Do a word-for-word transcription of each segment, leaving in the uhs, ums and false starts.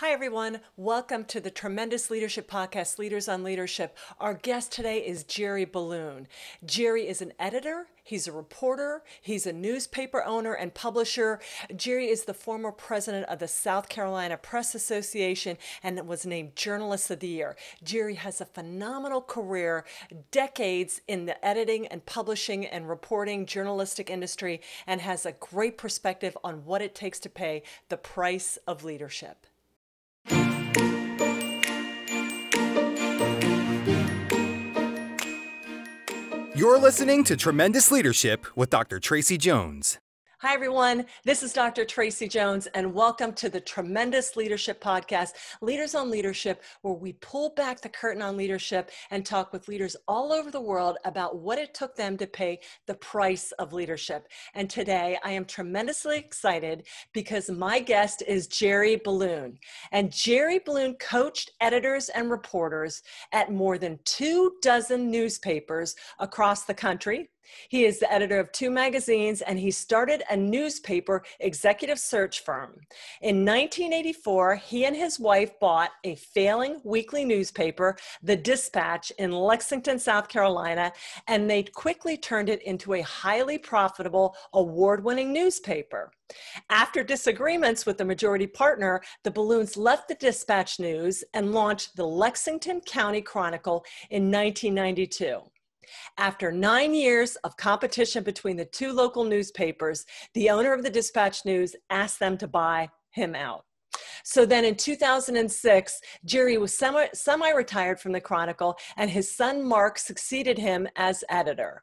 Hi, everyone. Welcome to the Tremendous Leadership Podcast, Leaders on Leadership. Our guest today is Jerry Bellune. Jerry is an editor. He's a reporter. He's a newspaper owner and publisher. Jerry is the former president of the South Carolina Press Association and was named Journalist of the Year. Jerry has a phenomenal career, decades in the editing and publishing and reporting journalistic industry, and has a great perspective on what it takes to pay the price of leadership. You're listening to Tremendous Leadership with Doctor Tracy Jones. Hi, everyone. This is Doctor Tracy Jones, and welcome to the Tremendous Leadership Podcast, Leaders on Leadership, where we pull back the curtain on leadership and talk with leaders all over the world about what it took them to pay the price of leadership. And today, I am tremendously excited because my guest is Jerry Bellune. And Jerry Bellune coached editors and reporters at more than two dozen newspapers across the country. He is the editor of two magazines, and he started a newspaper executive search firm. In nineteen eighty-four, he and his wife bought a failing weekly newspaper, The Dispatch, in Lexington, South Carolina, and they quickly turned it into a highly profitable, award-winning newspaper. After disagreements with the majority partner, the Bellunes left the Dispatch News and launched the Lexington County Chronicle in nineteen ninety-two. After nine years of competition between the two local newspapers, the owner of the Dispatch News asked them to buy him out. So then in two thousand six, Jerry was semi- semi-retired from the Chronicle, and his son Mark succeeded him as editor.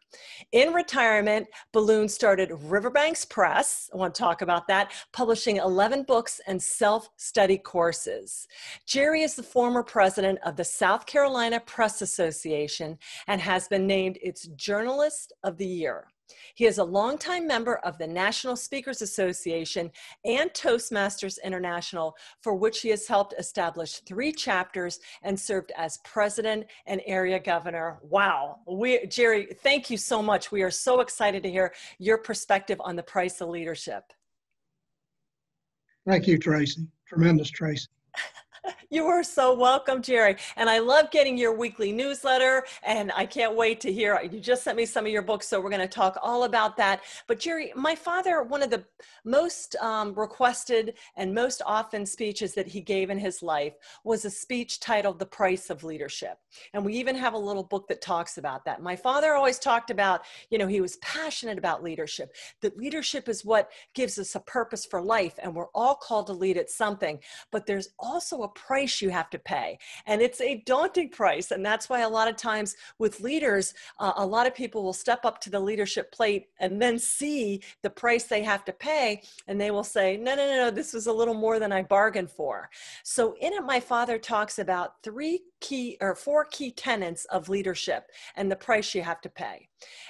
In retirement, Bellune started Riverbanks Press, I want to talk about that, publishing eleven books and self-study courses. Jerry is the former president of the South Carolina Press Association and has been named its Journalist of the Year. He is a longtime member of the National Speakers Association and Toastmasters International, for which he has helped establish three chapters and served as president and area governor. Wow. We, Jerry, thank you so much. We are so excited to hear your perspective on the price of leadership. Thank you, Tracy. Tremendous, Tracy. You are so welcome, Jerry. And I love getting your weekly newsletter, and I can't wait to hear. You just sent me some of your books, so we're going to talk all about that. But Jerry, my father, one of the most um, requested and most often speeches that he gave in his life was a speech titled The Price of Leadership. And we even have a little book that talks about that. My father always talked about, you know, he was passionate about leadership, that leadership is what gives us a purpose for life, and we're all called to lead at something. But there's also a price you have to pay. And it's a daunting price. And that's why a lot of times with leaders, uh, a lot of people will step up to the leadership plate and then see the price they have to pay. And they will say, no, no, no, no, this was a little more than I bargained for. So in it, my father talks about three key or four key tenets of leadership and the price you have to pay.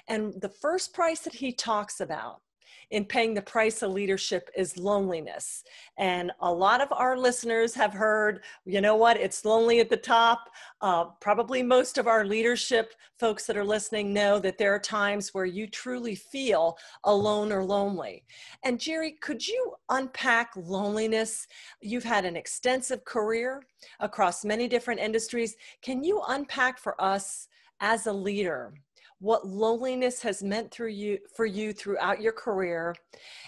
And the first price that he talks about in paying the price of leadership is loneliness. And a lot of our listeners have heard, you know what, it's lonely at the top. Uh, probably most of our leadership folks that are listening know that there are times where you truly feel alone or lonely. And Jerry, could you unpack loneliness? You've had an extensive career across many different industries. Can you unpack for us as a leader what loneliness has meant through you, for you throughout your career,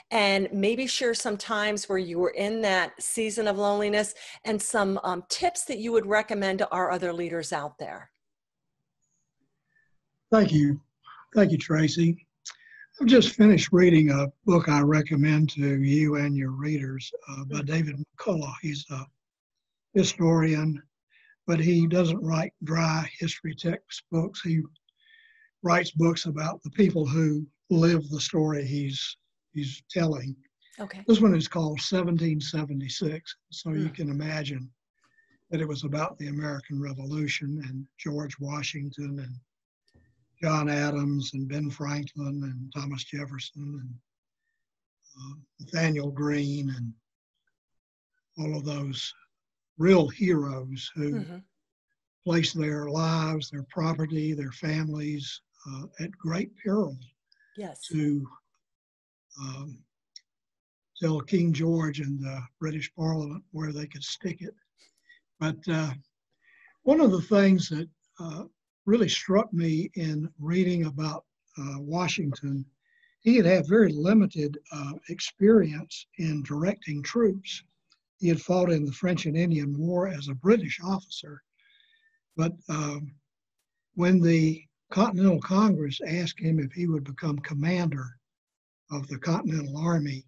and maybe share some times where you were in that season of loneliness and some um, tips that you would recommend to our other leaders out there? Thank you. Thank you, Tracy. I've just finished reading a book I recommend to you and your readers uh, by David McCullough. He's a historian, but he doesn't write dry history textbooks. He writes books about the people who live the story he's he's telling. Okay. This one is called seventeen seventy-six. So mm. you can imagine that it was about the American Revolution and George Washington and John Adams and Ben Franklin and Thomas Jefferson and uh, Nathaniel Greene and all of those real heroes who mm-hmm. placed their lives, their property, their families, Uh, at great peril yes. to um, till King George and the British Parliament where they could stick it. But uh, one of the things that uh, really struck me in reading about uh, Washington, he had had very limited uh, experience in directing troops. He had fought in the French and Indian War as a British officer. But um, when the Continental Congress asked him if he would become commander of the Continental Army,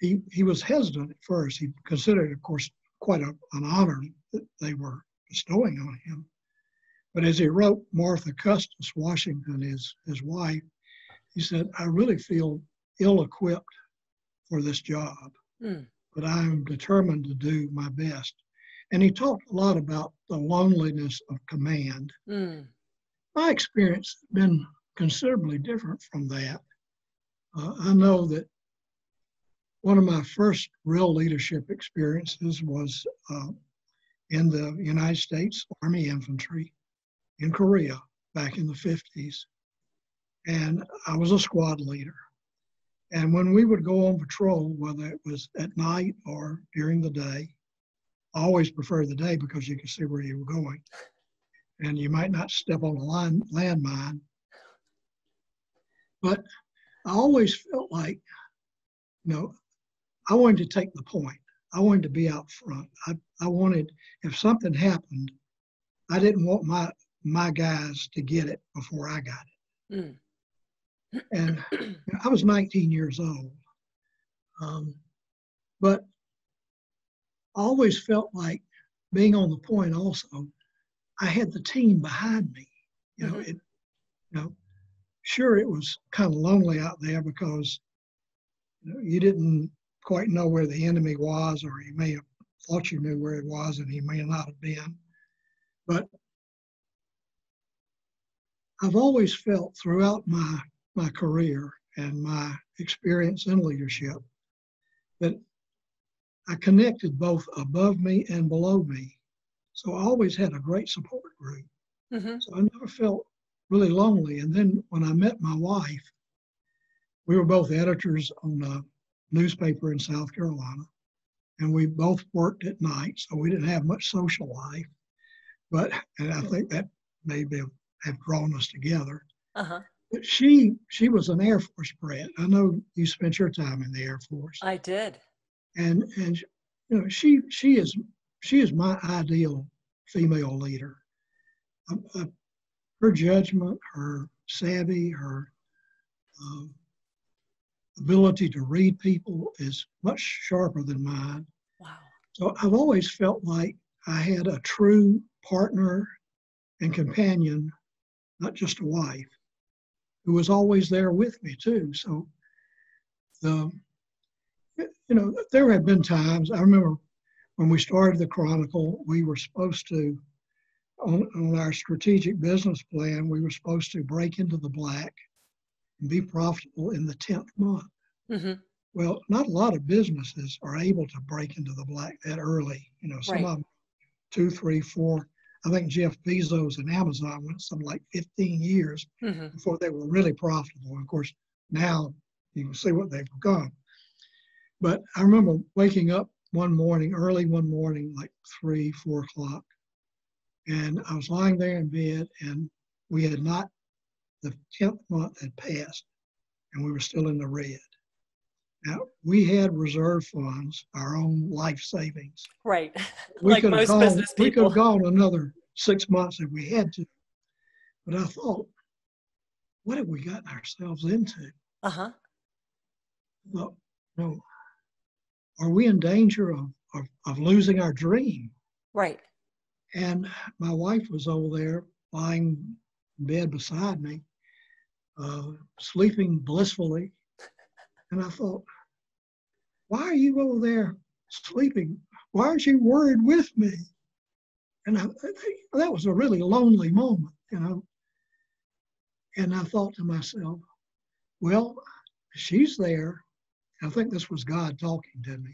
he, he was hesitant at first. He considered, of course, quite a, an honor that they were bestowing on him. But as he wrote Martha Custis Washington, his, his wife, he said, "I really feel ill-equipped for this job, mm. but I'm determined to do my best." And he talked a lot about the loneliness of command. Mm. My experience has been considerably different from that. Uh, I know that one of my first real leadership experiences was uh, in the United States Army Infantry in Korea back in the fifties. And I was a squad leader. And when we would go on patrol, whether it was at night or during the day, I always preferred the day because you could see where you were going. And you might not step on a line, landmine. But I always felt like, you know, I wanted to take the point. I wanted to be out front. I, I wanted, if something happened, I didn't want my, my guys to get it before I got it. Mm. And you know, I was nineteen years old. Um, but I always felt like being on the point also, I had the team behind me. You know, mm-hmm. it, you know, sure, it was kind of lonely out there because you know, you didn't quite know where the enemy was, or you may have thought you knew where it was and he may not have been. But I've always felt throughout my, my career and my experience in leadership that I connected both above me and below me. So I always had a great support group. Mm-hmm. So I never felt really lonely. And then when I met my wife, we were both editors on a newspaper in South Carolina. And we both worked at night, so we didn't have much social life. But, and I think that maybe have drawn us together. Uh-huh. But she, she was an Air Force brat. I know you spent your time in the Air Force. I did. And, and you know, she, she is... She is my ideal female leader. Um, uh, her judgment, her savvy, her um, ability to read people is much sharper than mine. Wow. So I've always felt like I had a true partner and companion, not just a wife, who was always there with me too. So, the, you know, there have been times, I remember when we started the Chronicle, we were supposed to, on, on our strategic business plan, we were supposed to break into the black and be profitable in the tenth month. Mm-hmm. Well, not a lot of businesses are able to break into the black that early. You know, some right. of them, two, three, four. I think Jeff Bezos and Amazon went something like fifteen years mm-hmm. before they were really profitable. Of course, now you can see what they've become. But I remember waking up one morning, early one morning, like three, four o'clock. And I was lying there in bed and we had not, the tenth month had passed and we were still in the red. Now we had reserve funds, our own life savings. Right. We like could most have gone, business people. We could have gone another six months if we had to. But I thought, what have we gotten ourselves into? Uh-huh. Well, no. Are we in danger of, of, of losing our dream? Right. And my wife was over there lying in bed beside me, uh, sleeping blissfully. And I thought, why are you over there sleeping? Why aren't you worried with me? And I, that was a really lonely moment, you know. And I thought to myself, well, she's there. I think this was God talking to me.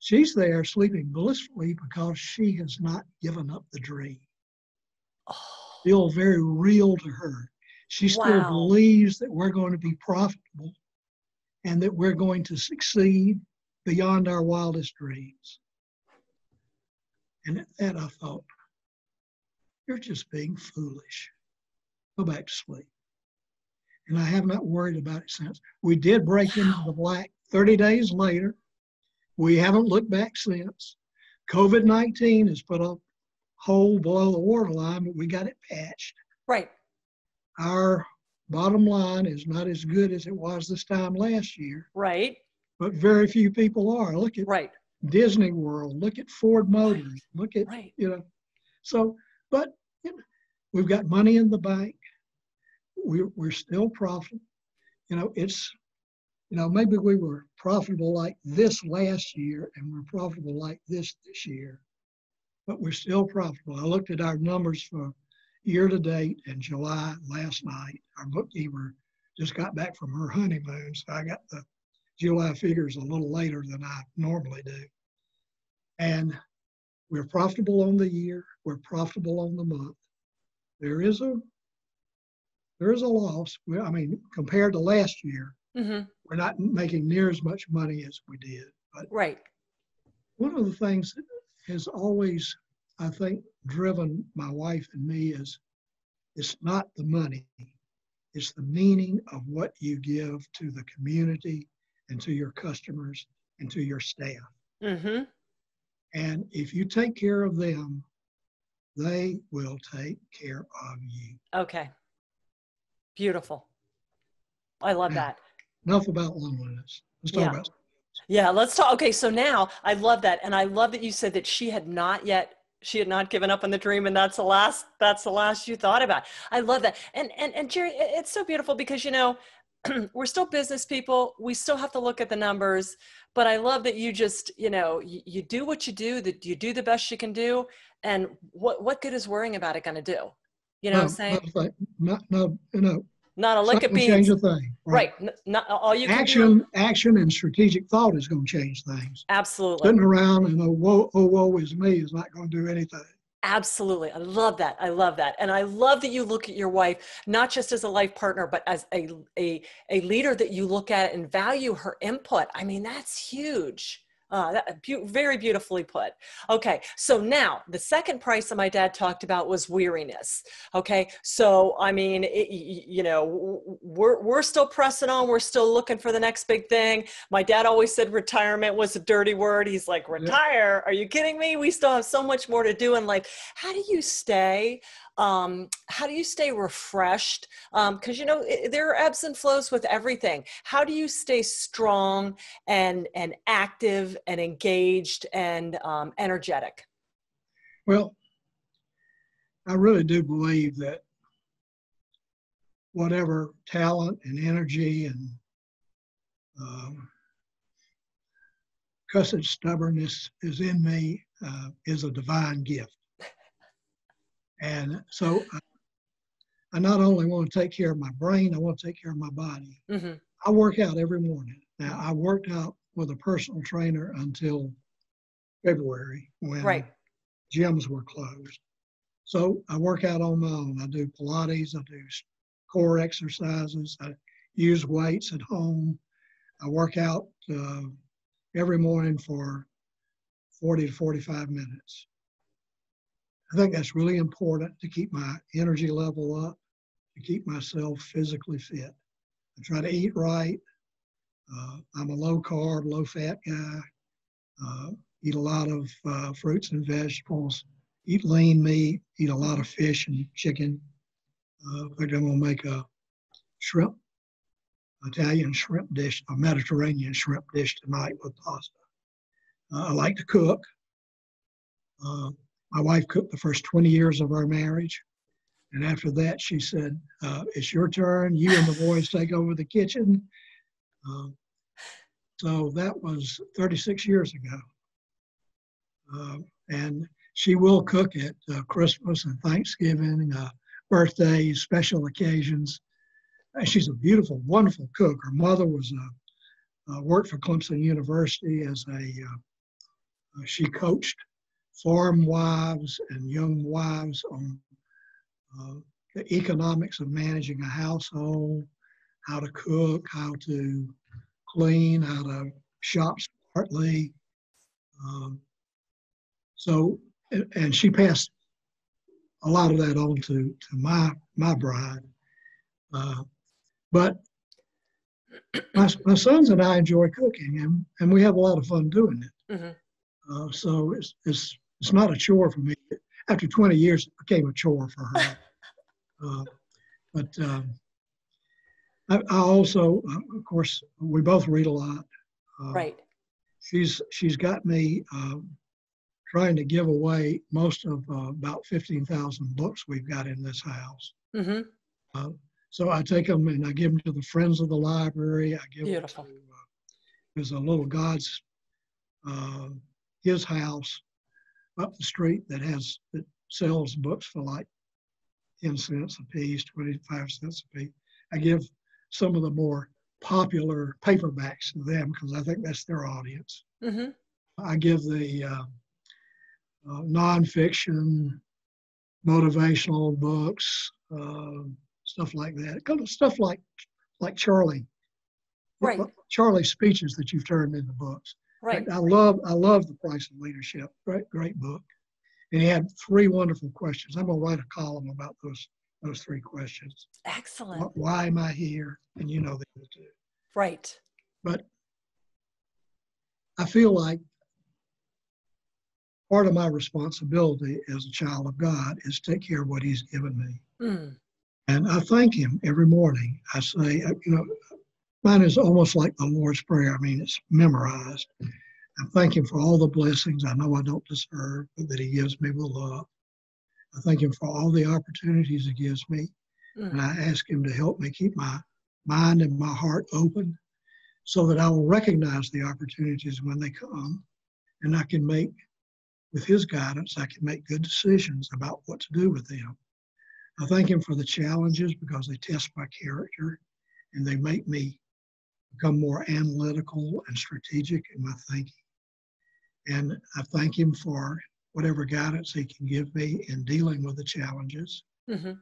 She's there sleeping blissfully because she has not given up the dream. Oh. Still very real to her. She wow. still believes that we're going to be profitable. and that we're going to succeed beyond our wildest dreams. And at that I thought, you're just being foolish. Go back to sleep. And I have not worried about it since. We did break wow. into the black thirty days later. We haven't looked back since. COVID nineteen has put a hole below the waterline, but we got it patched. Right. Our bottom line is not as good as it was this time last year. Right. But very few people are. Look at right. Disney World. Look at Ford Motors. Right. Look at, right. you know. So, but you know, we've got money in the bank. We're, we're still profitable. You know, it's, you know, maybe we were profitable like this last year and we're profitable like this this year, but we're still profitable. I looked at our numbers for year to date in July last night. Our bookkeeper just got back from her honeymoon, so I got the July figures a little later than I normally do. And we're profitable on the year. We're profitable on the month. There is a there is a loss. Well, I mean, compared to last year, mm-hmm. we're not making near as much money as we did. But right. one of the things that has always, I think, driven my wife and me is it's not the money. It's the meaning of what you give to the community and to your customers and to your staff. Mm-hmm. And if you take care of them, they will take care of you. Okay. Beautiful. I love now, that. Enough about loneliness. Let's talk yeah. about loneliness. Yeah, let's talk. Okay, so now I love that. And I love that you said that she had not yet, she had not given up on the dream. And that's the last, that's the last you thought about. I love that. And, and, and Jerry, it's so beautiful because, you know, we're still business people. We still have to look at the numbers, but I love that you just, you know, you, you do what you do, that you do the best you can do. And what, what good is worrying about it going to do? You know no, what I'm saying? Like, not, no, no, not a lick of beans. Change a thing. Right. right. Not, all you can action, do. action and strategic thought is going to change things. Absolutely. Sitting around and oh, woe, oh, woe is me is not going to do anything. Absolutely. I love that. I love that. And I love that you look at your wife, not just as a life partner, but as a, a, a leader that you look at and value her input. I mean, that's huge. Uh, that, be- very beautifully put. Okay. So now the second price that my dad talked about was weariness. Okay. So, I mean, it, you know, we're, we're still pressing on. We're still looking for the next big thing. My dad always said retirement was a dirty word. He's like, retire. Are you kidding me? We still have so much more to do in life. How do you stay Um, how do you stay refreshed? Um, cause you know, it, there are ebbs and flows with everything. How do you stay strong and, and active and engaged and, um, energetic? Well, I really do believe that whatever talent and energy and, um, cussed stubbornness is in me, uh, is a divine gift. And so I, I not only want to take care of my brain, I want to take care of my body. Mm-hmm. I work out every morning. Now, I worked out with a personal trainer until February when right. gyms were closed. So I work out on my own. I do Pilates. I do core exercises. I use weights at home. I work out uh, every morning for forty to forty-five minutes. I think that's really important to keep my energy level up, to keep myself physically fit. I try to eat right. Uh, I'm a low-carb, low-fat guy. Uh, eat a lot of uh, fruits and vegetables. Eat lean meat. Eat a lot of fish and chicken. Uh, in fact, I'm going to make a shrimp, Italian shrimp dish, a Mediterranean shrimp dish tonight with pasta. Uh, I like to cook. Uh, My wife cooked the first twenty years of our marriage. And after that, she said, uh, it's your turn. You and the boys take over the kitchen. Uh, so that was thirty-six years ago. Uh, and she will cook at uh, Christmas and Thanksgiving, uh, birthdays, special occasions. And she's a beautiful, wonderful cook. Her mother was a, uh, worked for Clemson University as a, uh, she coached farm wives and young wives on uh, the economics of managing a household, how to cook, how to clean, how to shop smartly. Um, so, and she passed a lot of that on to, to my, my bride. Uh, but my, my sons and I enjoy cooking, and, and we have a lot of fun doing it. Mm-hmm. uh, so it's, it's, it's not a chore for me. After twenty years, it became a chore for her. uh, but um, I, I also, of course, we both read a lot. Uh, right. She's she's got me uh, trying to give away most of uh, about fifteen thousand books we've got in this house. Mm-hmm. Uh, so I take them and I give them to the friends of the library. I give Beautiful. them to uh, there's a little God's uh, his house up the street that has that sells books for like ten cents a piece, twenty-five cents a piece. I give some of the more popular paperbacks to them because I think that's their audience. Mm-hmm. I give the uh, uh, nonfiction, motivational books, uh, stuff like that. Stuff like like Charlie, right? Charlie's speeches that you've turned into books. Right. I love I love The Price of Leadership. Great great book, and he had three wonderful questions. I'm gonna write a column about those. Those three questions. Excellent. Why am I here? And you know the other two. Right. But I feel like part of my responsibility as a child of God is to take care of what He's given me. Mm. And I thank Him every morning. I say, you know, mine is almost like the Lord's Prayer. I mean, it's memorized. I thank Him for all the blessings I know I don't deserve, but that He gives me with love. I thank Him for all the opportunities He gives me, mm. and I ask Him to help me keep my mind and my heart open so that I will recognize the opportunities when they come, and I can make, with His guidance, I can make good decisions about what to do with them. I thank Him for the challenges because they test my character, and they make me become more analytical and strategic in my thinking. And I thank Him for whatever guidance He can give me in dealing with the challenges. Mm-hmm.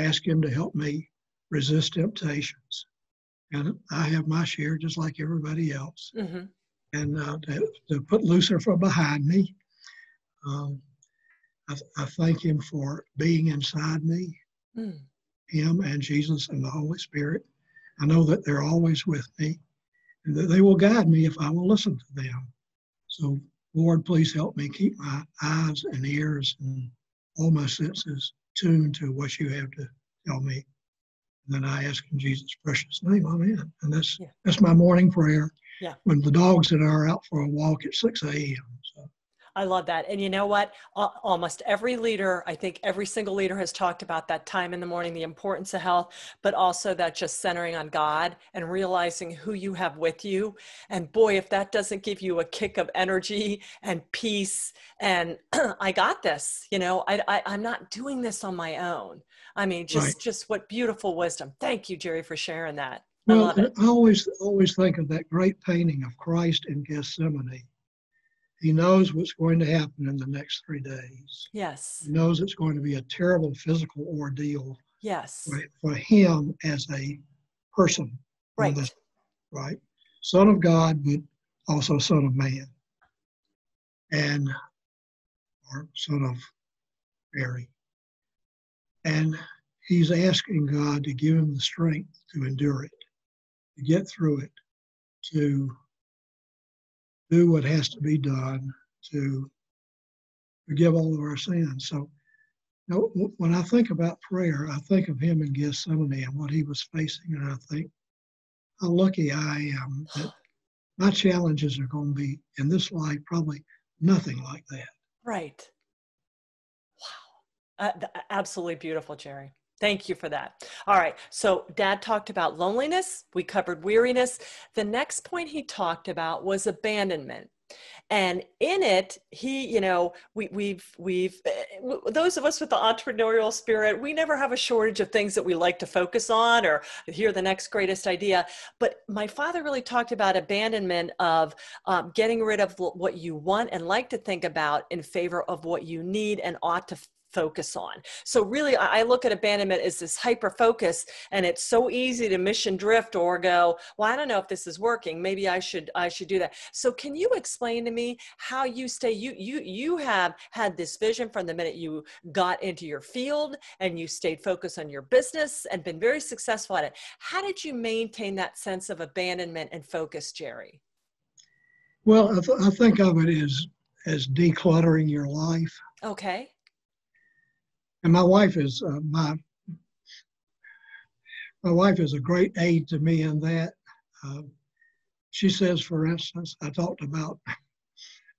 Ask Him to help me resist temptations. And I have my share just like everybody else. Mm-hmm. And uh, to, to put Lucifer behind me, um, I, I thank Him for being inside me, mm. Him and Jesus and the Holy Spirit. I know that they're always with me and that they will guide me if I will listen to them. So Lord, please help me keep my eyes and ears and all my senses tuned to what you have to tell me. And then I ask in Jesus' precious name, amen. And that's yeah. that's my morning prayer yeah. when the dogs and I are out for a walk at six a m So. I love that. And you know what? Almost every leader, I think every single leader has talked about that time in the morning, the importance of health, but also that just centering on God and realizing who you have with you. And boy, if that doesn't give you a kick of energy and peace and I got this, you know, I, I, I'm not doing this on my own. I mean, just, right. just what beautiful wisdom. Thank you, Jerry, for sharing that. I well, love it. I always, always think of that great painting of Christ in Gethsemane. He knows what's going to happen in the next three days. Yes. He knows it's going to be a terrible physical ordeal. Yes. For, for him as a person. Right. This, right. Son of God, but also son of man. And, or son of Mary. And he's asking God to give him the strength to endure it, to get through it, to do what has to be done to forgive all of our sins. So you know, when I think about prayer, I think of him in Gethsemane and what he was facing. And I think how lucky I am that my challenges are going to be in this life, probably nothing like that. Right. Wow. Uh, absolutely beautiful, Jerry. Thank you for that. All right. So Dad talked about loneliness. We covered weariness. The next point he talked about was abandonment. And in it, he, you know, we, we've, we've, those of us with the entrepreneurial spirit, we never have a shortage of things that we like to focus on or hear the next greatest idea. But my father really talked about abandonment of um, getting rid of what you want and like to think about in favor of what you need and ought to focus on. So really, I look at abandonment as this hyper-focus, and it's so easy to mission drift or go, well, I don't know if this is working. Maybe I should, I should do that. So can you explain to me how you stay, you, you, you have had this vision from the minute you got into your field and you stayed focused on your business and been very successful at it. How did you maintain that sense of abandonment and focus, Jerry? Well, I, th I think of it as, as decluttering your life. Okay. And my wife is uh, my my wife is a great aid to me in that. Uh, she says, for instance, I talked about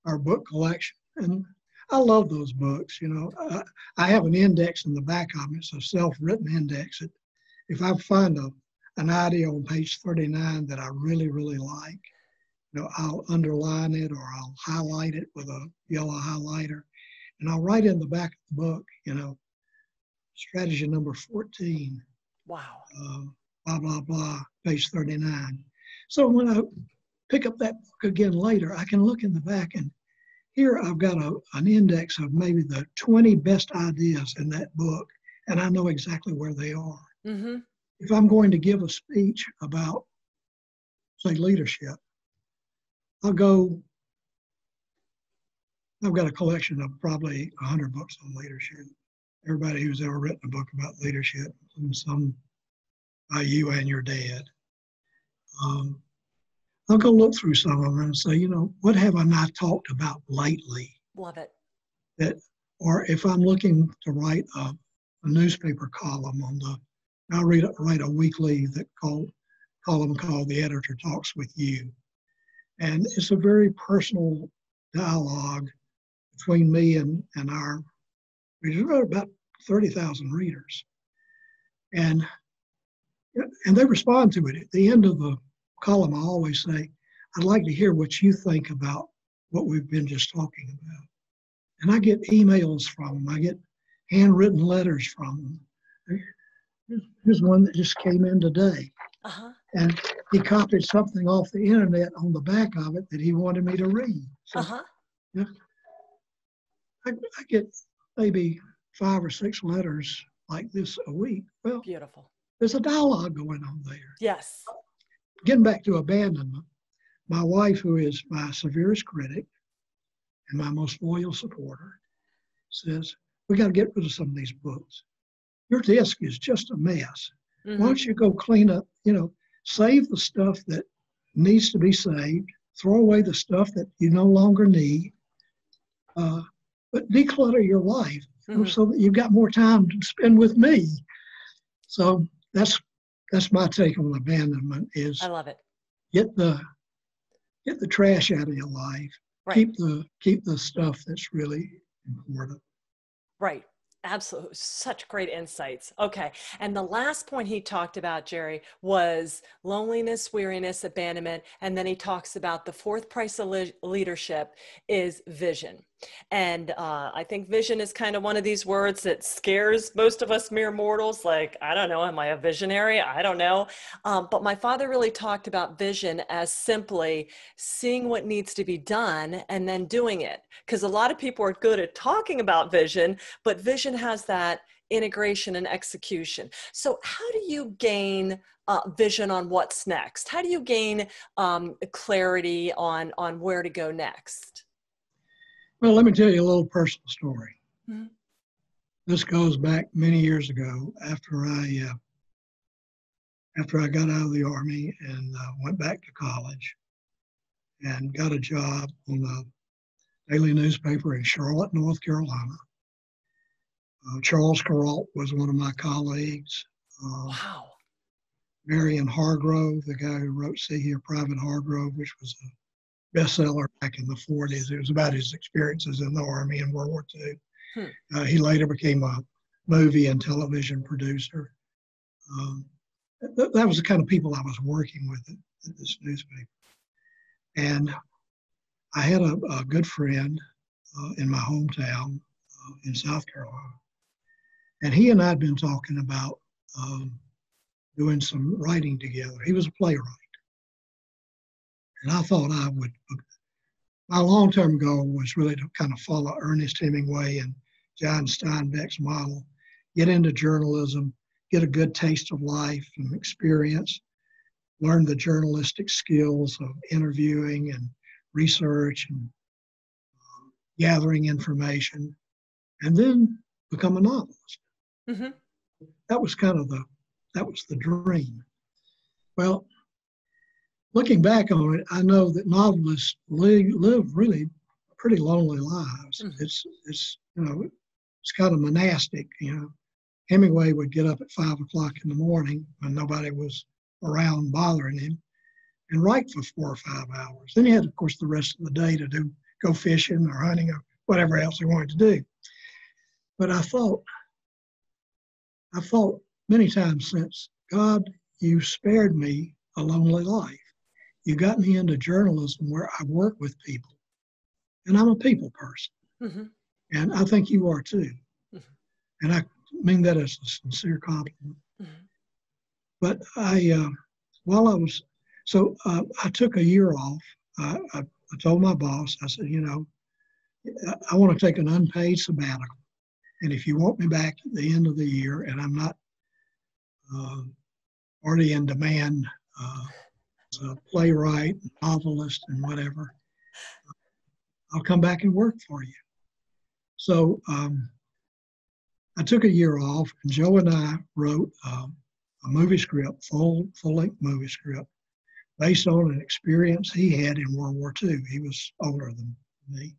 our book collection, and I love those books. You know, I, I have an index in the back of it, it's a self-written index. It, if I find a, an idea on page thirty-nine that I really, really like, you know, I'll underline it or I'll highlight it with a yellow highlighter, and I'll write in the back of the book, you know, strategy number fourteen. Wow. Uh, blah, blah, blah, page thirty-nine. So when I pick up that book again later, I can look in the back, and here I've got a, an index of maybe the twenty best ideas in that book, and I know exactly where they are. Mm-hmm. If I'm going to give a speech about, say, leadership, I'll go, I've got a collection of probably a hundred books on leadership. Everybody who's ever written a book about leadership, and some by you and your dad. Um, I'll go look through some of them and say, you know, what have I not talked about lately? Love it. That, or if I'm looking to write a, a newspaper column on the, I'll read, write a weekly that call, column called The Editor Talks With You. And it's a very personal dialogue between me and, and our, we wrote about thirty thousand readers. And, and they respond to it. At the end of the column, I always say, I'd like to hear what you think about what we've been just talking about. And I get emails from them. I get handwritten letters from them. Here's one that just came in today. Uh-huh. And he copied something off the internet on the back of it that he wanted me to read. So, uh-huh. Yeah, I, I get maybe five or six letters like this a week. Well, beautiful. There's a dialogue going on there. Yes. Getting back to abandonment, my wife, who is my severest critic and my most loyal supporter, says, we got to get rid of some of these books. Your desk is just a mess. Mm-hmm. Why don't you go clean up, you know, save the stuff that needs to be saved, throw away the stuff that you no longer need, uh, but declutter your life, mm-hmm. so that you've got more time to spend with me. So that's that's my take on abandonment is I love it. Get the get the trash out of your life. Right. Keep the keep the stuff that's really important. Right. Absolutely. Such great insights. Okay. And the last point he talked about, Jerry, was loneliness, weariness, abandonment. And then he talks about the fourth price of le leadership is vision. And uh, I think vision is kind of one of these words that scares most of us mere mortals. Like, I don't know, am I a visionary? I don't know. Um, but my father really talked about vision as simply seeing what needs to be done and then doing it. Because a lot of people are good at talking about vision, but vision has that integration and execution. So how do you gain uh, vision on what's next? How do you gain um, clarity on, on where to go next? Well, let me tell you a little personal story. Mm-hmm. This goes back many years ago after I, uh, after I got out of the Army and uh, went back to college and got a job on a daily newspaper in Charlotte, North Carolina. Uh, Charles Kuralt was one of my colleagues. Uh, wow. Marion Hargrove, the guy who wrote See Here, Private Hargrove, which was a bestseller back in the forties. It was about his experiences in the Army in World War Two. Hmm. Uh, he later became a movie and television producer. Um, th that was the kind of people I was working with at, at this newspaper. And I had a, a good friend uh, in my hometown uh, in South Carolina. And he and I had been talking about um, doing some writing together. He was a playwright. And I thought I would, my long-term goal was really to kind of follow Ernest Hemingway and John Steinbeck's model, get into journalism, get a good taste of life and experience, learn the journalistic skills of interviewing and research and uh, gathering information, and then become a novelist. Mm-hmm. That was kind of the, that was the dream. Well, looking back on it, I know that novelists live, live really pretty lonely lives. Mm-hmm. It's, it's, you know, it's kind of monastic, you know. Hemingway would get up at five o'clock in the morning when nobody was around bothering him and write for four or five hours. Then he had, of course, the rest of the day to do, go fishing or hunting or whatever else he wanted to do. But I thought, I thought many times since, God, you spared me a lonely life. You got me into journalism where I work with people. And I'm a people person. Mm-hmm. And I think you are too. Mm-hmm. And I mean that as a sincere compliment. Mm-hmm. But I, uh, while I was, so uh, I took a year off. I, I, I told my boss, I said, you know, I, I want to take an unpaid sabbatical. And if you want me back at the end of the year and I'm not uh, already in demand uh, as a playwright, novelist, and whatever, I'll come back and work for you. So um, I took a year off, and Joe and I wrote um, a movie script, full, full-length movie script, based on an experience he had in World War Two. He was older than me.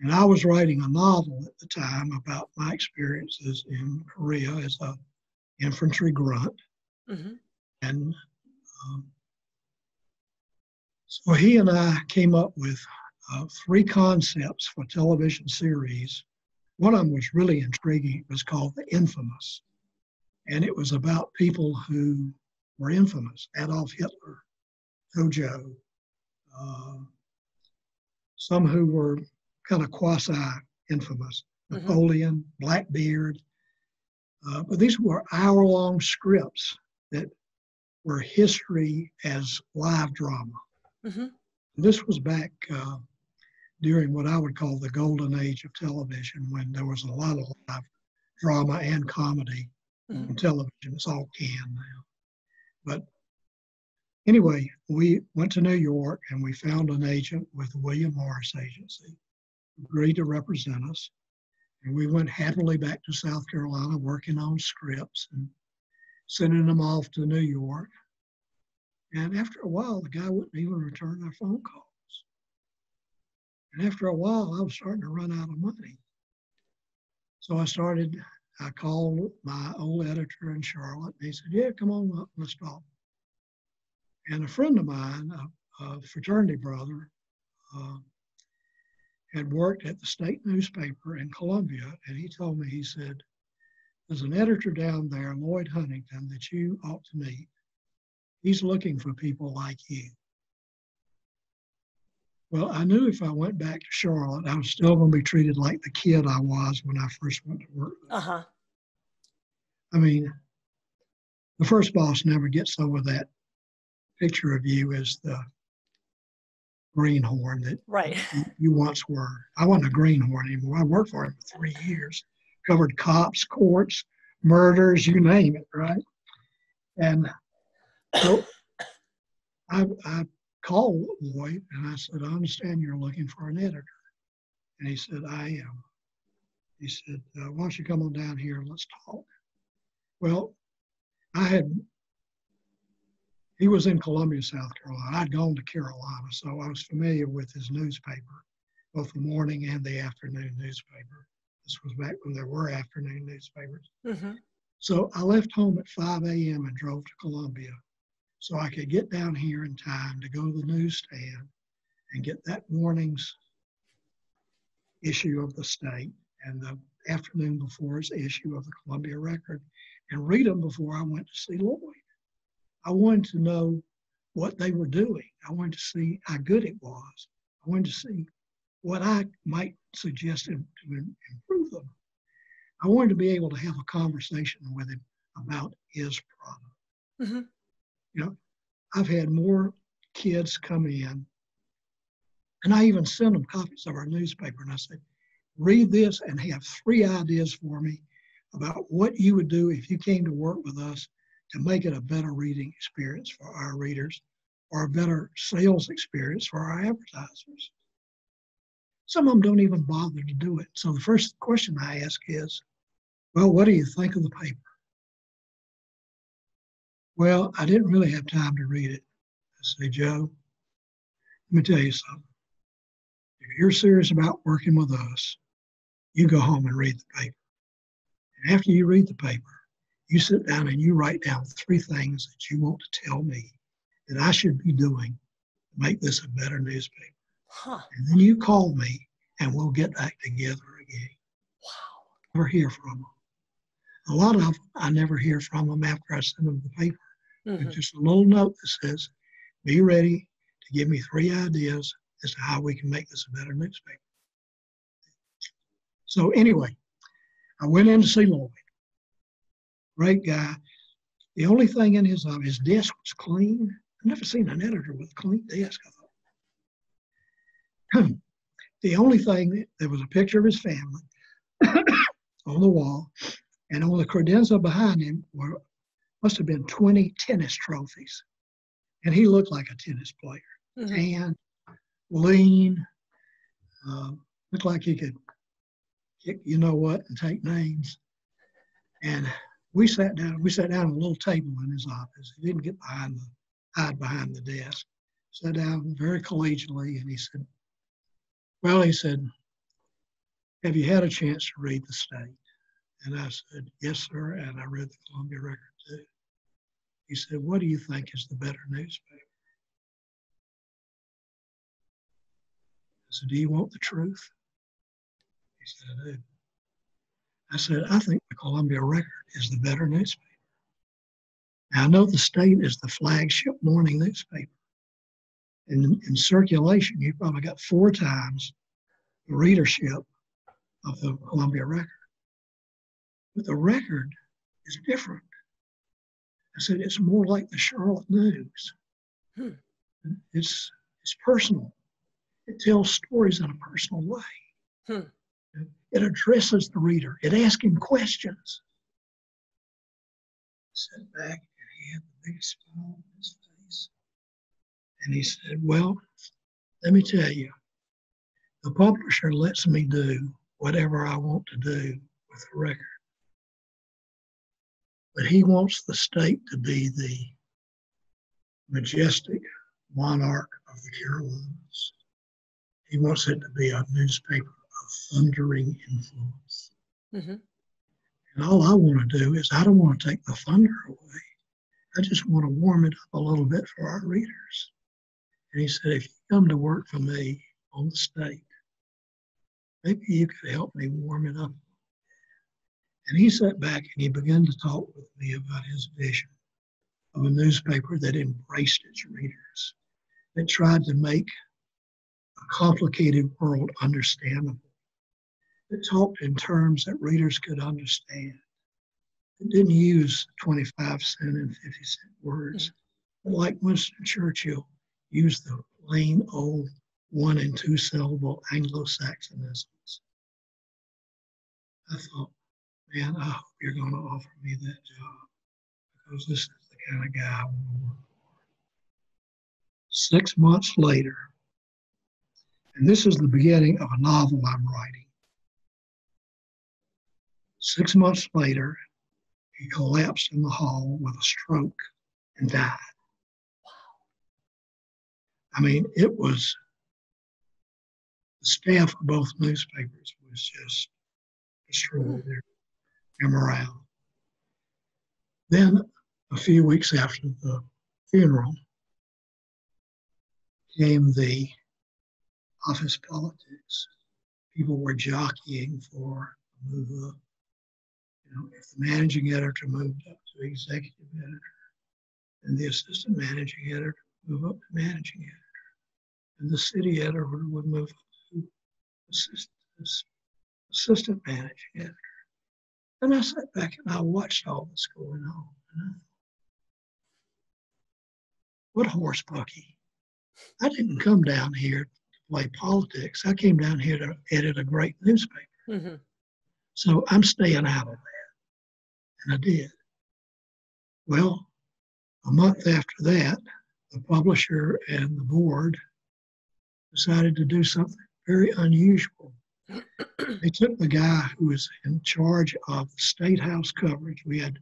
And I was writing a novel at the time about my experiences in Korea as an infantry grunt. Mm-hmm. And um, so he and I came up with uh, three concepts for television series. One of them was really intriguing. It was called The Infamous. And it was about people who were infamous. Adolf Hitler, Tojo, uh, some who were kind of quasi-infamous, Napoleon, mm-hmm. Blackbeard. Uh, but these were hour-long scripts that were history as live drama. Mm-hmm. This was back uh, during what I would call the golden age of television, when there was a lot of live drama and comedy mm-hmm. on television. It's all canned now. But anyway, we went to New York and we found an agent with the William Morris Agency, agreed to represent us, and we went happily back to South Carolina working on scripts and sending them off to New York. And after a while, the guy wouldn't even return our phone calls. And after a while, I was starting to run out of money. So I started, I called my old editor in Charlotte, and he said, yeah, come on up, let's talk. And a friend of mine, a, a fraternity brother, uh, had worked at the state newspaper in Columbia, and he told me, he said, there's an editor down there, Lloyd Huntington, that you ought to meet. He's looking for people like you. Well, I knew if I went back to Charlotte, I was still going to be treated like the kid I was when I first went to work. Uh-huh. I mean, the first boss never gets over that picture of you as the greenhorn that right. you, you once were. I wasn't a greenhorn anymore. I worked for him for three years, covered cops, courts, murders, you name it, right? And so I, I called Lloyd and I said, I understand you're looking for an editor. And he said, I am. He said, uh, why don't you come on down here and let's talk? Well, I had He was in Columbia, South Carolina. I'd gone to Carolina, so I was familiar with his newspaper, both the morning and the afternoon newspaper. This was back when there were afternoon newspapers. Mm-hmm. So I left home at five a.m. and drove to Columbia so I could get down here in time to go to the newsstand and get that morning's issue of the State and the afternoon before's issue of the Columbia Record and read them before I went to see Lloyd. I wanted to know what they were doing. I wanted to see how good it was. I wanted to see what I might suggest to improve them. I wanted to be able to have a conversation with him about his problem. Mm-hmm. You know, I've had more kids come in, and I even sent them copies of our newspaper, and I said, read this and have three ideas for me about what you would do if you came to work with us to make it a better reading experience for our readers or a better sales experience for our advertisers. Some of them don't even bother to do it. So the first question I ask is, well, what do you think of the paper? Well, I didn't really have time to read it. I say, Joe, let me tell you something. If you're serious about working with us, you go home and read the paper. And after you read the paper, you sit down and you write down three things that you want to tell me that I should be doing to make this a better newspaper. Huh. And then you call me and we'll get back together again. Wow. Never hear from them. A lot of them, I never hear from them after I send them the paper. Mm-hmm. Just a little note that says, be ready to give me three ideas as to how we can make this a better newspaper. So anyway, I went in to see Lloyd. Great guy. The only thing in his office, his desk was clean. I've never seen an editor with a clean desk, I thought. The only thing, there was a picture of his family on the wall, and on the credenza behind him were, must have been twenty tennis trophies. And he looked like a tennis player. Mm-hmm. Tan, lean, uh, looked like he could kick you know what and take names. And we sat down, we sat down at a little table in his office. He didn't get behind the, hide behind the desk. Sat down very collegially, and he said, well, he said, have you had a chance to read The State? And I said, yes, sir, and I read the Columbia Record, too. He said, what do you think is the better newspaper? I said, do you want the truth? He said, I do. I said, I think the Columbia Record is the better newspaper. Now, I know The State is the flagship morning newspaper. In, in circulation, you probably got four times the readership of the Columbia Record. But the Record is different. I said, it's more like the Charlotte News. Hmm. It's, it's personal. It tells stories in a personal way. Hmm. It addresses the reader. It asks him questions. He sat back and he had the biggest smile on his face. And he said, well, let me tell you, the publisher lets me do whatever I want to do with the Record. But he wants The State to be the majestic monarch of the Carolinas. He wants it to be a newspaper of thundering influence. Mm-hmm. And all I want to do is I don't want to take the thunder away. I just want to warm it up a little bit for our readers. And he said, if you come to work for me on The State, maybe you could help me warm it up. And he sat back and he began to talk with me about his vision of a newspaper that embraced its readers, that tried to make a complicated world understandable, that talked in terms that readers could understand. It didn't use twenty-five cent and fifty cent words, but like Winston Churchill, used the plain old one and two syllable Anglo-Saxonisms. I thought, man, I hope you're going to offer me that job because this is the kind of guy I want to work for. Six months later, and this is the beginning of a novel I'm writing. Six months later, he collapsed in the hall with a stroke and died. Wow. I mean, it was, the staff of both newspapers was just destroyed their morale. Then, a few weeks after the funeral, came the office politics. People were jockeying for a move up. You know, if the managing editor moved up to executive editor, and the assistant managing editor would move up to managing editor, and the city editor would move up to assist, assistant managing editor. And I sat back and I watched all this going on. And I thought, what horse, Bucky? I didn't come down here to play politics. I came down here to edit a great newspaper. Mm-hmm. So I'm staying out of that. And I did. Well, a month after that, the publisher and the board decided to do something very unusual. They took the guy who was in charge of State House coverage. We had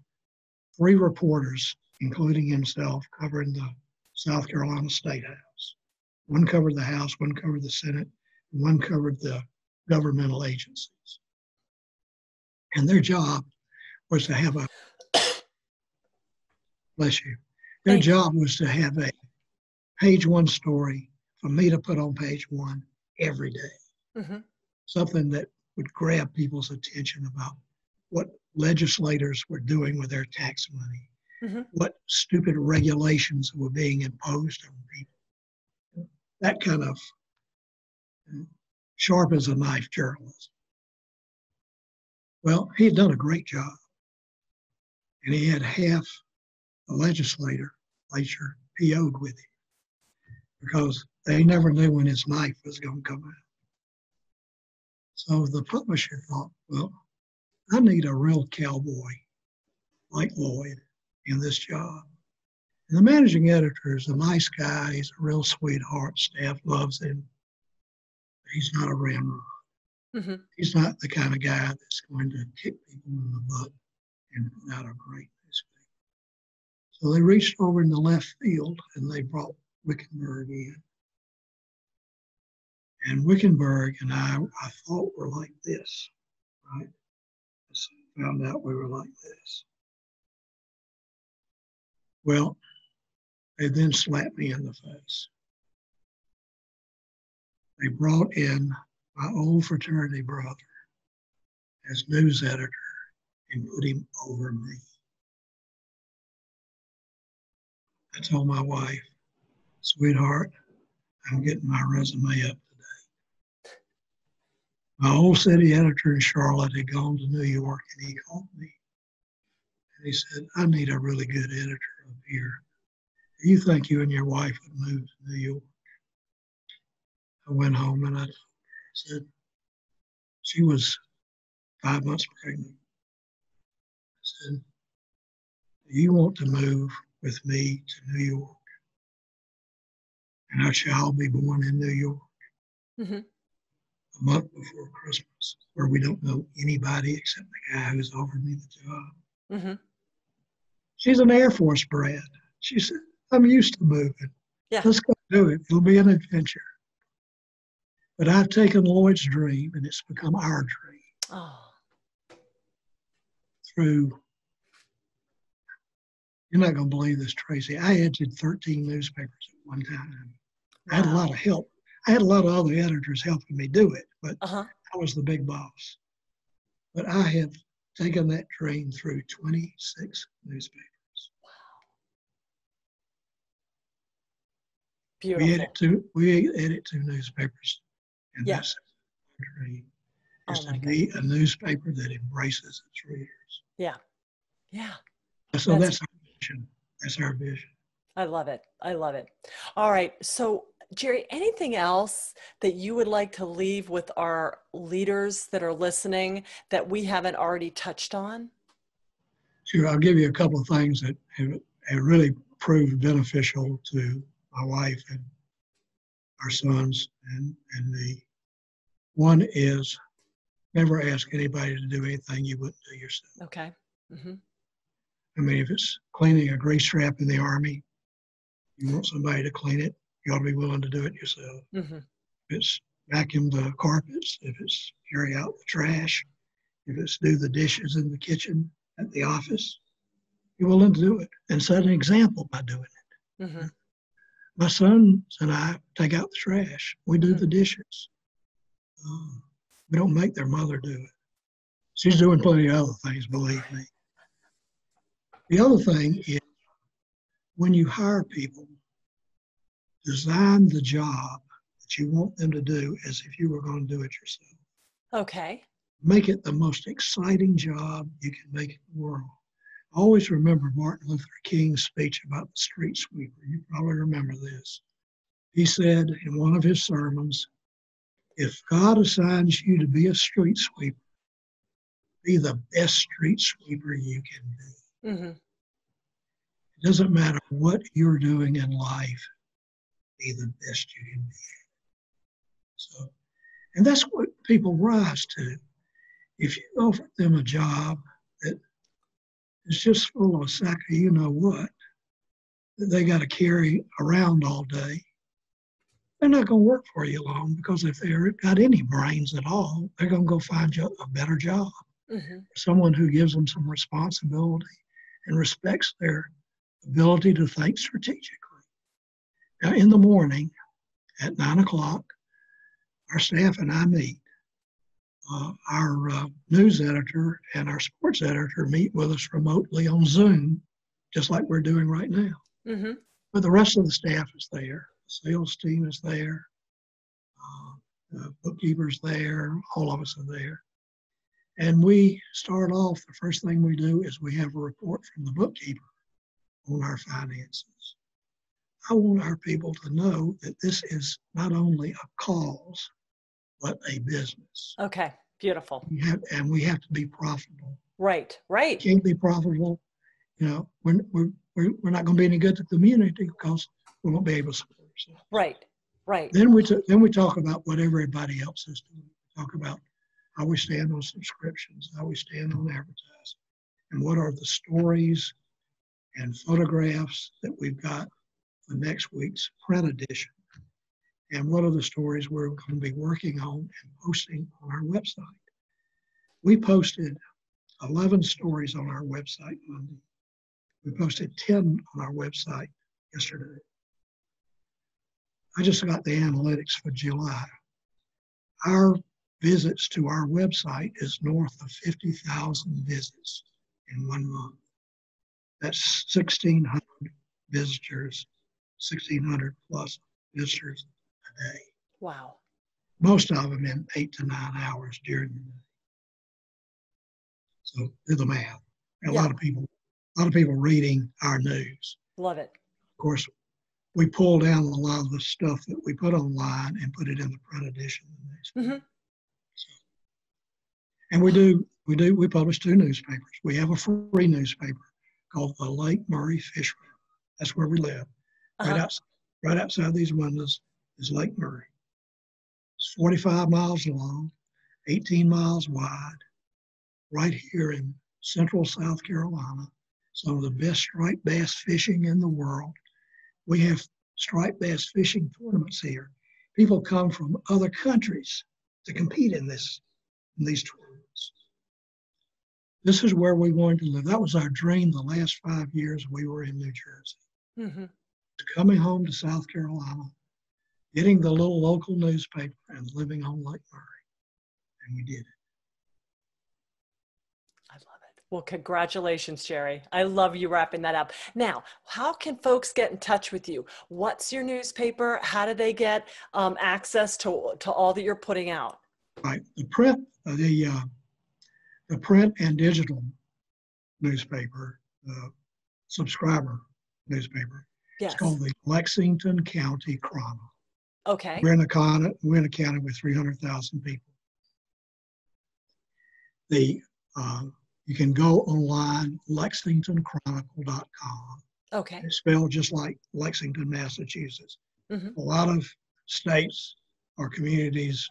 three reporters, including himself, covering the South Carolina State House. One covered the House, one covered the Senate, and one covered the governmental agencies. And their job was to have a, bless you, their Thank job was to have a page one story for me to put on page one every day. Mm-hmm. Something that would grab people's attention about what legislators were doing with their tax money, mm-hmm. what stupid regulations were being imposed on people. That kind of sharp as a knife journalism. Well, he had done a great job. And he had half the legislature P O'd with him because they never knew when his knife was going to come out. So the publisher thought, well, I need a real cowboy like Lloyd in this job. And the managing editor is a nice guy. He's a real sweetheart. Staff loves him. He's not a ramrod. Mm-hmm. He's not the kind of guy that's going to kick people in the butt and put out a great newspaper. So they reached over in the left field and they brought Wickenberg in. And Wickenberg and I, I thought were like this, right? I found out we were like this. Well, they then slapped me in the face. They brought in my old fraternity brother as news editor and put him over me. I told my wife, sweetheart, I'm getting my resume up. My old city editor in Charlotte had gone to New York and he called me. And he said, I need a really good editor up here. Do you think you and your wife would move to New York? I went home and I said, she was five months pregnant. I said, do you want to move with me to New York? And our child be born in New York. Mm-hmm. A month before Christmas, where we don't know anybody except the guy who's offered me the job. Mm-hmm. She's an Air Force brat. She said, I'm used to moving. Yeah. Let's go do it. It'll be an adventure. But I've taken Lloyd's dream, and it's become our dream. Oh. Through, you're not going to believe this, Tracy. I edited thirteen newspapers at one time. Wow. I had a lot of help. I had a lot of other editors helping me do it, but uh-huh. I was the big boss. But I have taken that dream through twenty-six newspapers. Wow. Beautiful. We edit two, we edit two newspapers. And yeah. That's our dream, is oh to be God. A newspaper that embraces its readers. Yeah. Yeah. So that's, that's our vision. That's our vision. I love it. I love it. All right. So Jerry, anything else that you would like to leave with our leaders that are listening that we haven't already touched on? Sure, I'll give you a couple of things that have, have really proved beneficial to my wife and our sons and, and me. One is never ask anybody to do anything you wouldn't do yourself. Okay. Mm-hmm. I mean, if it's cleaning a grease trap in the Army, you want somebody to clean it. You ought to be willing to do it yourself. Mm-hmm. If it's vacuum the carpets, if it's carry out the trash, if it's do the dishes in the kitchen at the office, you're willing to do it and set an example by doing it. Mm-hmm. My sons and I take out the trash. We do mm-hmm. the dishes. Um, we don't make their mother do it. She's doing plenty of other things, believe me. The other thing is when you hire people, design the job that you want them to do as if you were going to do it yourself. Okay. Make it the most exciting job you can make in the world. I always remember Martin Luther King's speech about the street sweeper. You probably remember this. He said in one of his sermons, if God assigns you to be a street sweeper, be the best street sweeper you can be. Mm-hmm. It doesn't matter what you're doing in life, be the best you can be. So, and that's what people rise to. If you offer them a job that is just full of a sack of you know what, that they got to carry around all day, they're not going to work for you long, because if they've got any brains at all, they're going to go find you a better job. Mm-hmm. Someone who gives them some responsibility and respects their ability to think strategically. Now, in the morning at nine o'clock, our staff and I meet. Uh, our uh, news editor and our sports editor meet with us remotely on Zoom, just like we're doing right now. Mm-hmm. But the rest of the staff is there. The sales team is there. Uh, the bookkeeper's there. All of us are there. And we start off, the first thing we do is we have a report from the bookkeeper on our finances. I want our people to know that this is not only a cause, but a business. Okay, beautiful. We have, and we have to be profitable. Right, right. We can't be profitable. You know, we're, we're, we're not going to be any good to the community because we won't be able to support ourselves. Right, right. Then we, t- then we talk about what everybody else is doing. We talk about how we stand on subscriptions, how we stand on advertising, and what are the stories and photographs that we've got for next week's print edition, and what are the stories we're going to be working on and posting on our website. We posted eleven stories on our website Monday. We posted ten on our website yesterday. I just got the analytics for July. Our visits to our website is north of fifty thousand visits in one month. That's sixteen hundred visitors, sixteen hundred plus visitors a day. Wow. Most of them in eight to nine hours during the day. So do the math. A yeah. lot of people, a lot of people reading our news. Love it. Of course, we pull down a lot of the stuff that we put online and put it in the print edition the next mm-hmm. week. So, and we do, we do, we publish two newspapers. We have a free newspaper called The Lake Murray Fisher. That's where we live. Uh-huh. Right outside, right outside these windows is Lake Murray. It's forty-five miles long, eighteen miles wide, right here in central South Carolina. Some of the best striped bass fishing in the world. We have striped bass fishing tournaments here. People come from other countries to compete in this, in these tournaments. This is where we wanted to live. That was our dream the last five years we were in New Jersey. Mm-hmm. Coming home to South Carolina, getting the little local newspaper, and living on Lake Murray. And we did it. I love it. Well, congratulations, Jerry. I love you wrapping that up. Now, how can folks get in touch with you? What's your newspaper? How do they get um, access to, to all that you're putting out? Right. The print, uh, the, uh, the print and digital newspaper, uh, subscriber newspaper. Yes. It's called the Lexington County Chronicle. Okay. We're in a, con- we're in a county with three hundred thousand people. The uh, you can go online, lexington chronicle dot com. Okay. It's spelled just like Lexington, Massachusetts. Mm-hmm. A lot of states or communities,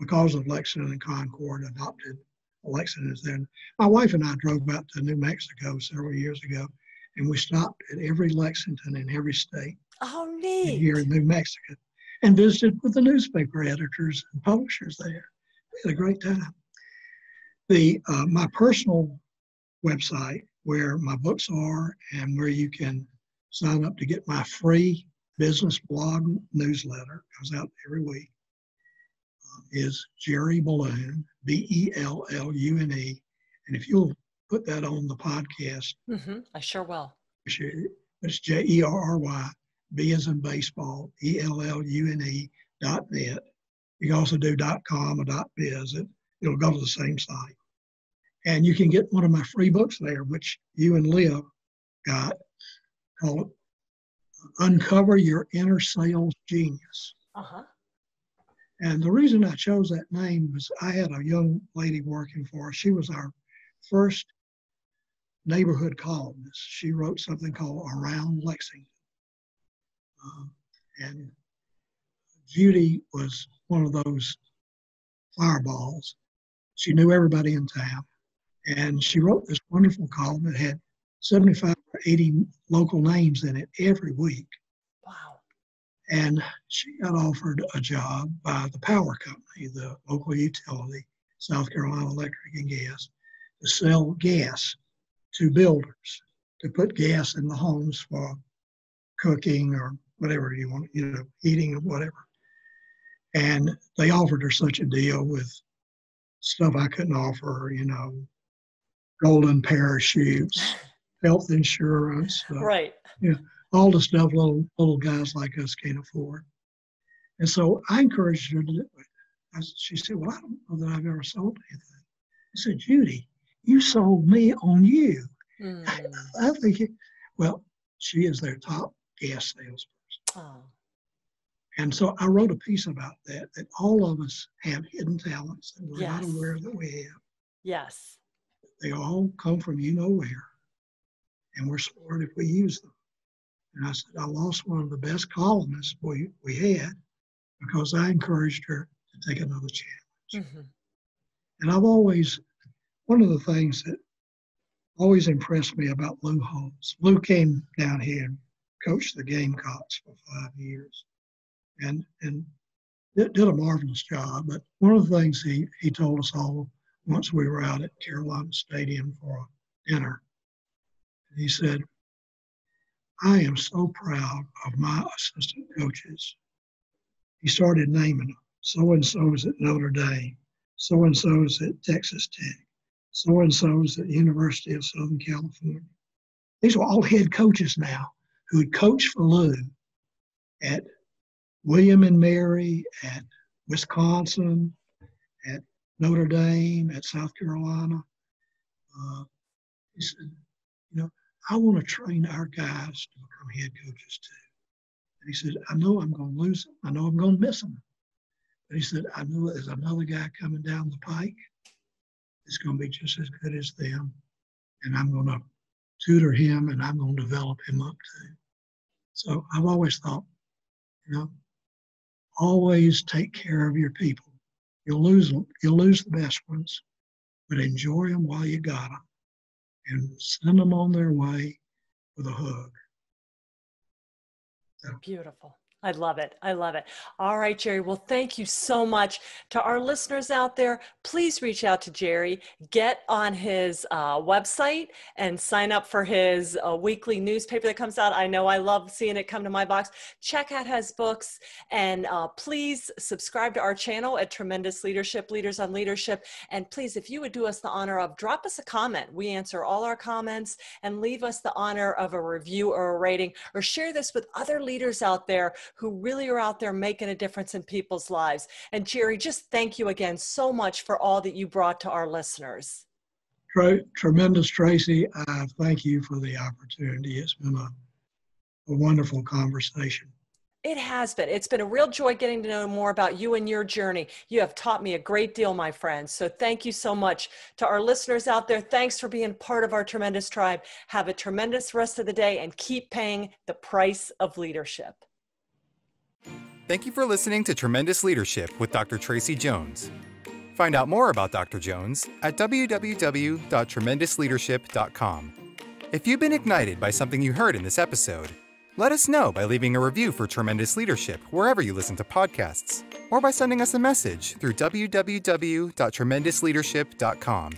because of Lexington and Concord, adopted Lexington as their. My wife and I drove out to New Mexico several years ago, and we stopped at every Lexington in every state. Oh, neat. Here in New Mexico, and visited with the newspaper editors and publishers there. We had a great time. The uh, my personal website, where my books are and where you can sign up to get my free business blog newsletter, comes out every week, uh, is Jerry Bellune, B E L L U N E. And if you'll put that on the podcast. Mm-hmm. I sure will. It's J E R R Y, B as in baseball, E L L U N E dot net. You can also do dot com or dot biz. It, it'll go to the same site. And you can get one of my free books there, which you and Leah got, called Uncover Your Inner Sales Genius. Uh-huh. And the reason I chose that name was I had a young lady working for us. She was our first neighborhood columnist. She wrote something called Around Lexington. Uh, and Judy was one of those fireballs. She knew everybody in town. And she wrote this wonderful column that had seventy-five or eighty local names in it every week. Wow. And she got offered a job by the power company, the local utility, South Carolina Electric and Gas, to sell gas to builders, to put gas in the homes for cooking or whatever you want, you know, heating or whatever. And they offered her such a deal with stuff I couldn't offer her, you know, golden parachutes, health insurance, uh, right? You know, all the stuff little little guys like us can't afford. And so I encouraged her to do it. I, she said, "Well, I don't know that I've ever sold anything." I said, "Judy, you sold me on you." Mm. I, I think, it, well, she is their top gas salesperson. Oh. And so I wrote a piece about that, that all of us have hidden talents that we're yes. not aware that we have. Yes. They all come from you know where, and we're smart if we use them. And I said, I lost one of the best columnists we, we had because I encouraged her to take another challenge. Mm-hmm. And I've always, one of the things that always impressed me about Lou Holtz, Lou came down here and coached the Gamecocks for five years and, and did, did a marvelous job. But one of the things he, he told us all once we were out at Carolina Stadium for a dinner, he said, I am so proud of my assistant coaches. He started naming them. So-and-so is at Notre Dame. So-and-so is at Texas Tech. So-and-so is at the University of Southern California. These were all head coaches now who had coached for Lou at William and Mary, at Wisconsin, at Notre Dame, at South Carolina. Uh, he said, you know, I want to train our guys to become head coaches too. And he said, I know I'm going to lose them. I know I'm going to miss them. But he said, I know there's another guy coming down the pike that's going to be just as good as them. And I'm going to tutor him and I'm going to develop him up too. So I've always thought, you know, always take care of your people. You'll lose them. You'll lose the best ones, but enjoy them while you got them, and send them on their way with a hug. So. Beautiful. I love it. I love it. All right, Jerry. Well, thank you so much. To our listeners out there, please reach out to Jerry. Get on his uh, website and sign up for his uh, weekly newspaper that comes out. I know I love seeing it come to my box. Check out his books. And uh, please subscribe to our channel at Tremendous Leadership, Leaders on Leadership. And please, if you would do us the honor of, drop us a comment. We answer all our comments, and leave us the honor of a review or a rating, or share this with other leaders out there who really are out there making a difference in people's lives. And Jerry, just thank you again so much for all that you brought to our listeners. Tremendous, Tracy. I thank you for the opportunity. It's been a, a wonderful conversation. It has been. It's been a real joy getting to know more about you and your journey. You have taught me a great deal, my friend. So thank you so much. To our listeners out there, thanks for being part of our tremendous tribe. Have a tremendous rest of the day and keep paying the price of leadership. Thank you for listening to Tremendous Leadership with Doctor Tracy Jones. Find out more about Doctor Jones at w w w dot tremendous leadership dot com. If you've been ignited by something you heard in this episode, let us know by leaving a review for Tremendous Leadership wherever you listen to podcasts, or by sending us a message through w w w dot tremendous leadership dot com.